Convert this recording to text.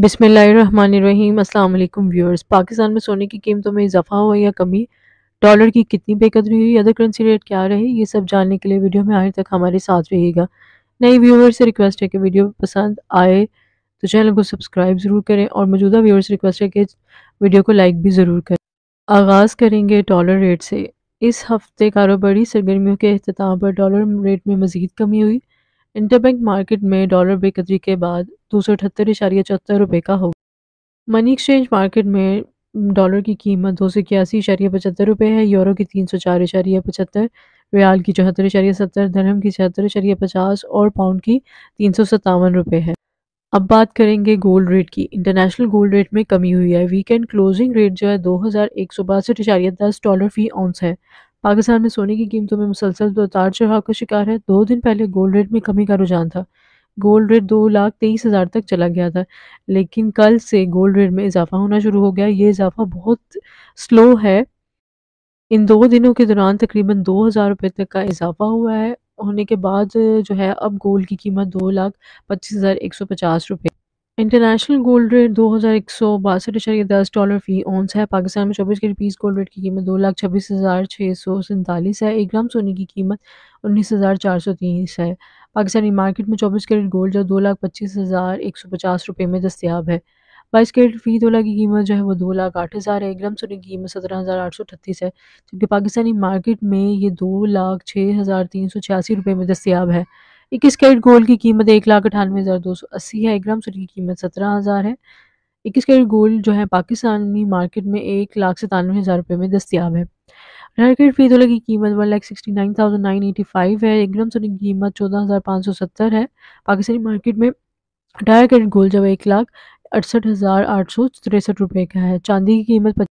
बिस्मिल्लाहिर्रहमानिर्रहीम। अस्सलाम वालेकुम व्यूअर्स। पाकिस्तान में सोने की कीमतों में इजाफा हुआ या कमी, डॉलर की कितनी बेकदरी हुई, अदर करेंसी रेट क्या रहे, ये सब जानने के लिए वीडियो में आखिर तक हमारे साथ रहिएगा। नए व्यूअर्स से रिक्वेस्ट है कि वीडियो पसंद आए तो चैनल को सब्सक्राइब ज़रूर करें और मौजूदा व्यूअर्स से रिक्वेस्ट है कि वीडियो को लाइक भी ज़रूर करें। आगाज़ करेंगे डॉलर रेट से। इस हफ्ते कारोबारी सरगर्मियों के अख्ताम पर डॉलर रेट में मज़ीद कमी हुई। इंटरबैंक मार्केट में डॉलर बेकदरी के बाद 278.74 रुपये का होगा। मनी एक्सचेंज मार्केट में डॉलर की कीमत 281.75 रुपये है, यूरो की 304.75, रियाल की 74.70, दिरहम की 76.50 और पाउंड की 357 रुपये है। अब बात करेंगे गोल्ड रेट की। इंटरनेशनल गोल्ड रेट में कमी हुई है। वीकेंड क्लोजिंग रेट जो है 2162.10 डॉलर फ़ी औंस है। पाकिस्तान में सोने की कीमतों में मुसलसल उतार चढ़ाव का शिकार है। 2 दिन पहले गोल्ड रेट में कमी का रुझान था। गोल्ड रेट 2,23,000 तक चला गया था, लेकिन कल से गोल्ड रेट में इजाफा होना शुरू हो गया। ये इजाफा बहुत स्लो है। इन 2 दिनों के दौरान तकरीबन 2,000 रुपये तक का इजाफा हुआ है। होने के बाद जो है अब गोल्ड की कीमत 2,25,150 रुपये। इंटरनेशनल गोल्ड रेट 2162.10 डॉलर फ़ी औंस है। पाकिस्तान में 24 कैरेट गोल्ड रेट की कीमत 2,26,647 है। 1 ग्राम सोने की कीमत 19,430 है। पाकिस्तानी मार्केट में 24 कैरेट गोल्ड जो 2,25,150 रुपये में दस्तियाब है। 22 कैरेट फ़ी तोला की कीमत जो है वो 2,08,000 है। 1 ग्राम सोने की कीमत 17,838 है, जबकि पाकिस्तानी मार्केट में ये 2,06,386 रुपये में दस्तियाब है। 21 कैरेट गोल्ड की कीमत 1,98,280 है। 1 ग्राम सोने की कीमत 17,000 है। 21 कैरेट गोल्ड जो है पाकिस्तानी मार्केट में 1,97,000 रुपये में दस्तियाब है। 18 कैरेट फ़ी तोला की कीमत 1,69,985 है। 1 ग्राम सोने की कीमत 14,570 है। पाकिस्तानी मार्केट में 18 कैरेट गोल्ड जो है 1,68,863 रुपये का है। चांदी की कीमत